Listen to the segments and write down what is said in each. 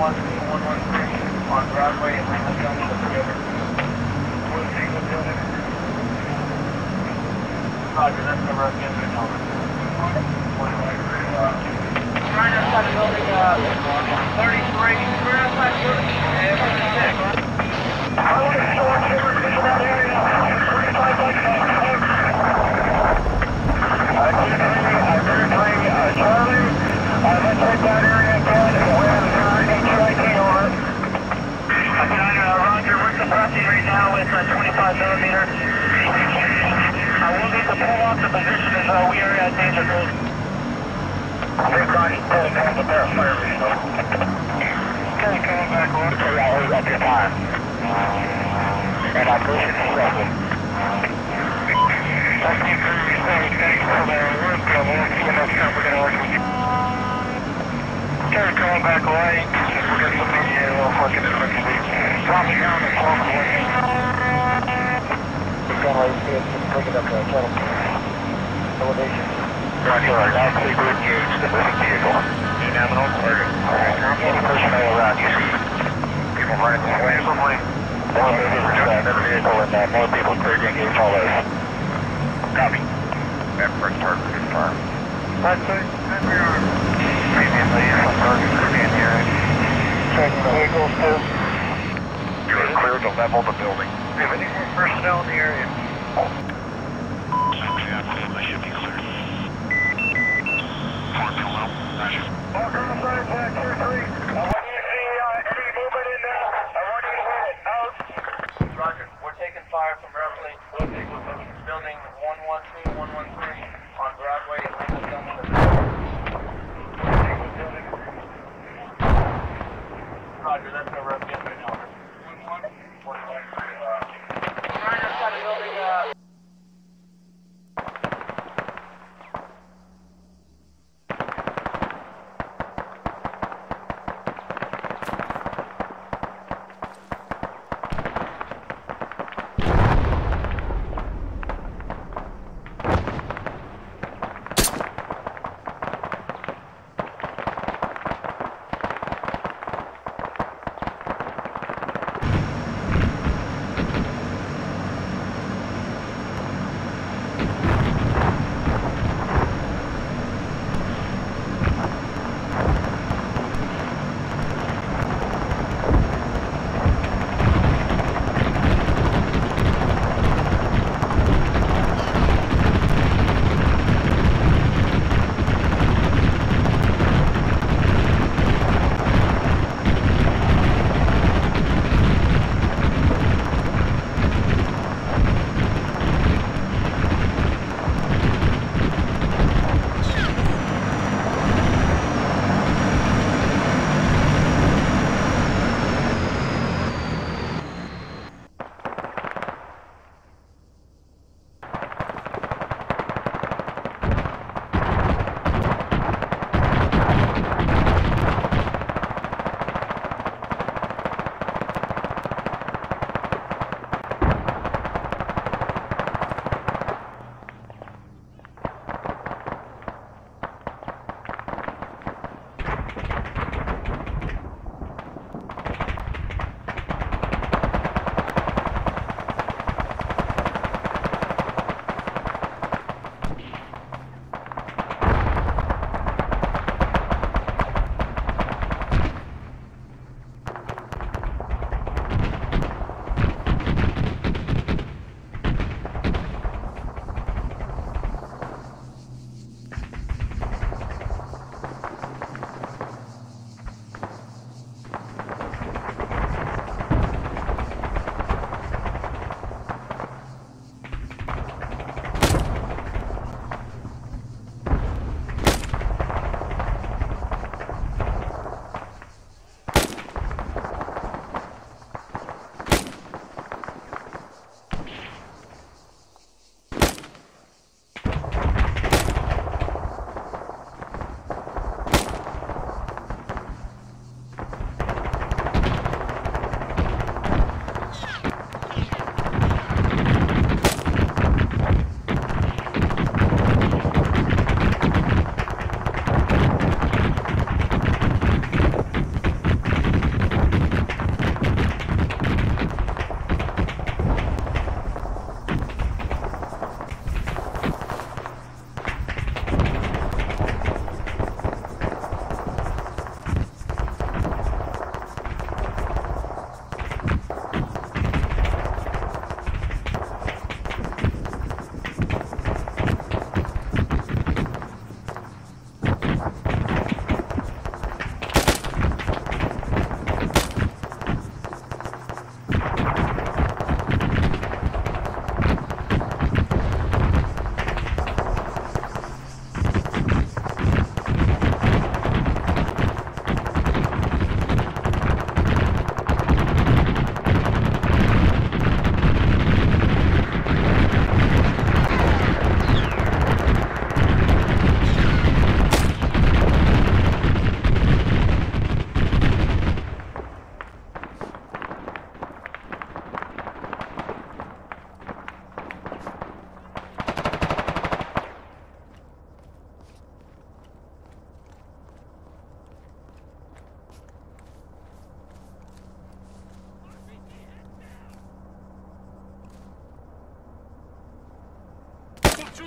113 on Broadway and Lincoln Building with the river. Where's Lincoln Building? Roger, that's the road again, we're over. We're right outside the building, 33, we're outside the building, and we're 6. I want to show our camera in that area, 35 like that. Charlie, let's take that area again, and we're at 9HIT, over. Roger, we're suppressing right now with 25mm. I will need to pull off the position as we are at danger code. Big Ronnie, pulling back up there, fire vehicle. Okay, coming back on to hours at your time. And I push it to second. Thank you for your safety, thanks for the Terry calling back away. We got somebody a little fucking emergency. Drop me down and call me. We're going right here. Bring it up to the tunnel. Elevation. Roger, now clear to engage the moving vehicle. You have an old target. Any personnel around you see? People running this way. More moving another vehicle and more people clear to engage all those. Copy. That first target confirmed. That's it. And we are. Previously, some targets could be in here. Checking the vehicles, too. You are clear to level the building. Do you have any more personnel in the area? I should be clear. Hello, Roger. Walker on the side, Black 2-3. I want you to see any movement in there. I want you to move it out. Roger, we're taking fire from roughly building 112, 113 on Broadway and Lincoln Building. Roger, that's no rough getting in order. 1-1. Right outside the building,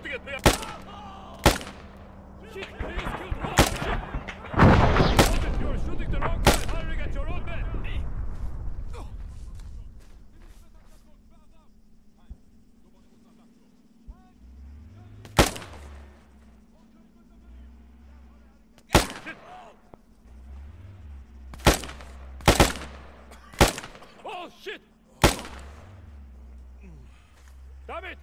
shooting at me. Shit, they just killed one. Shit. You are shooting the wrong guy, firing at your own men. Oh shit! Damn it!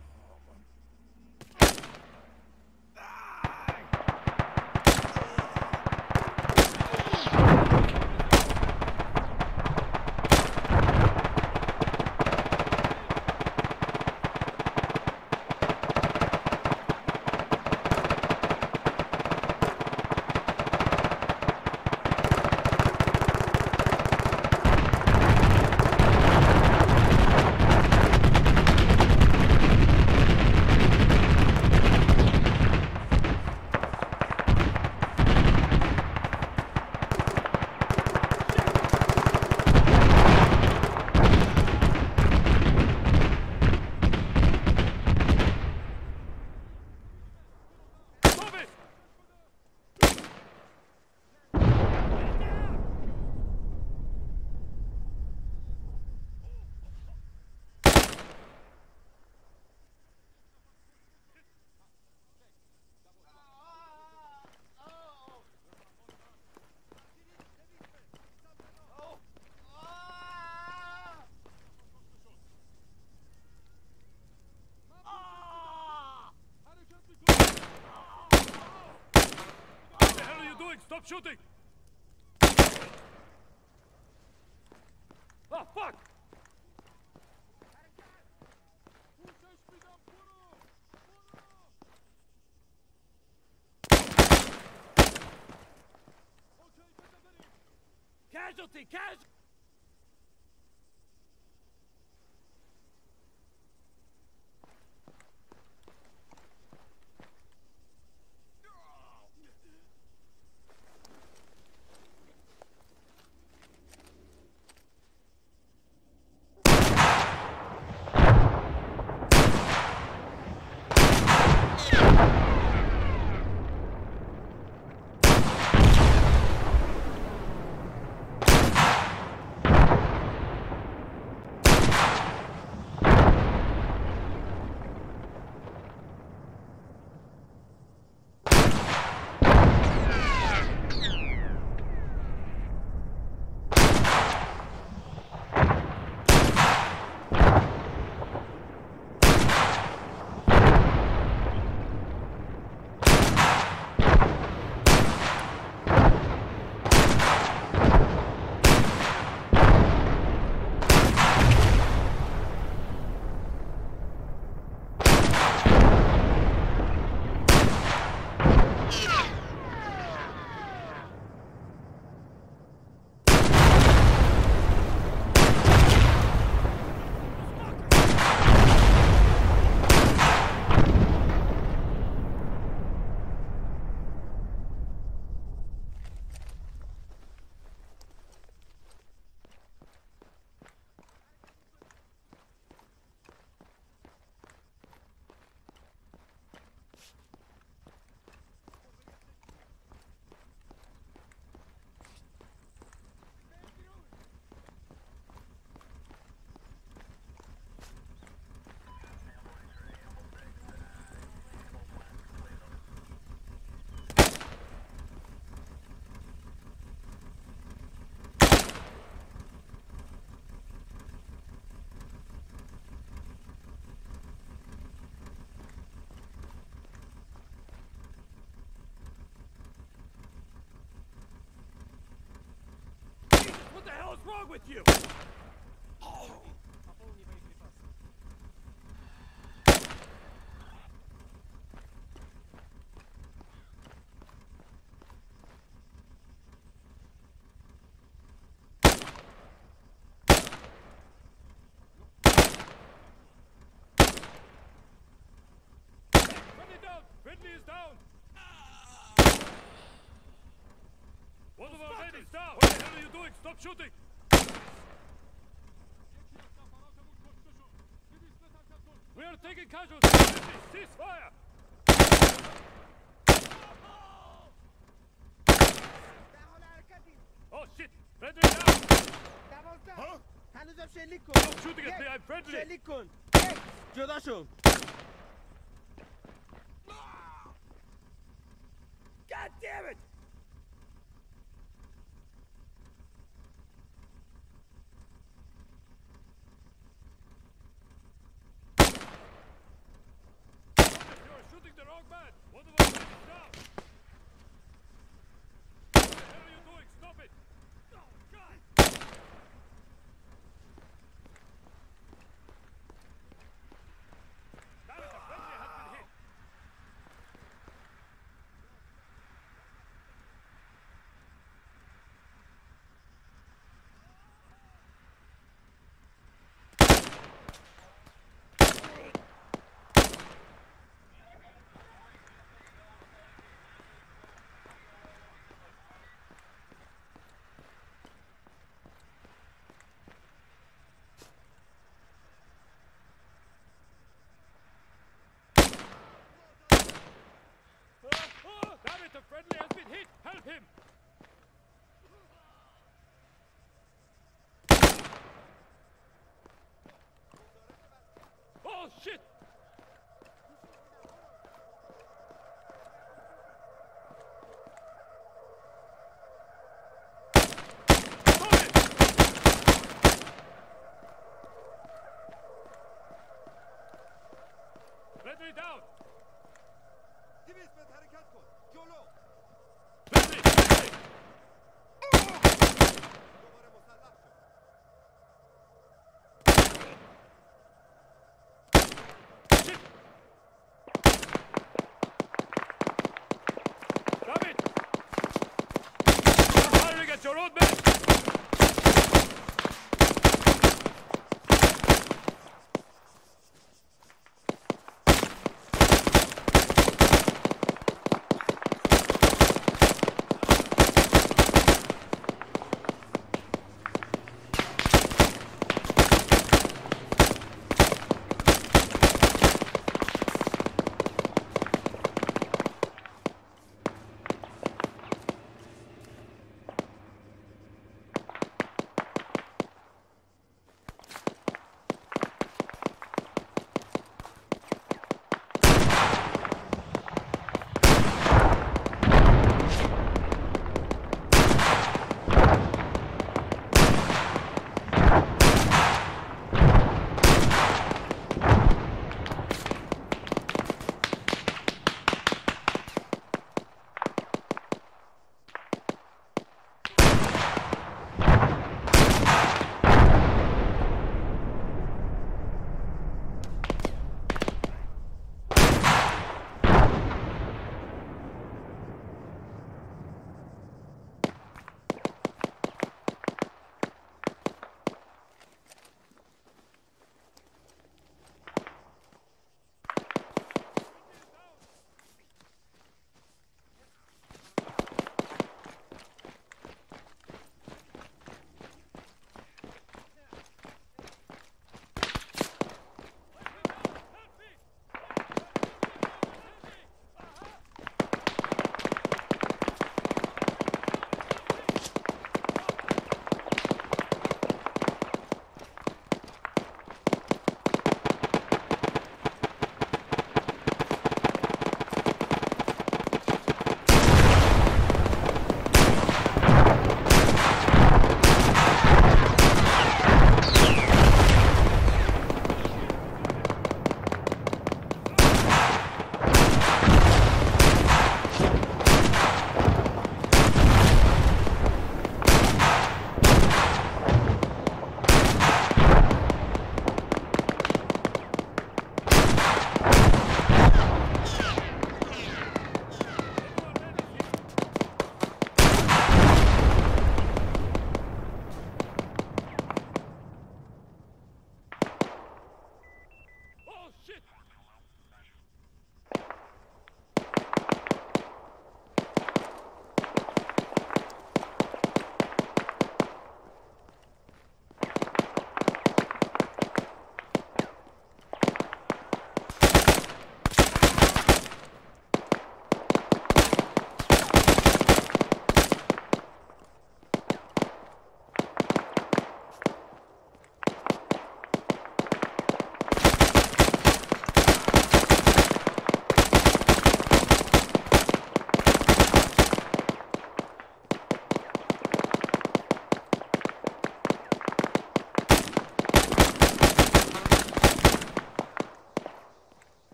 Stop shooting! Ah, fuck! Casualty! Casualty! What's wrong with you? Oh. Friendly down! Friendly is down! One of our men is down! What the hell are you doing? Stop shooting! We are taking casualties! Cease fire! Oh shit! Friendly down! Huh? هنوزم شلیک کن. Stop shooting at me, I'm friendly! شلیک کن. جدا شو. God damn it! The friendly has been hit! Help him! Oh shit!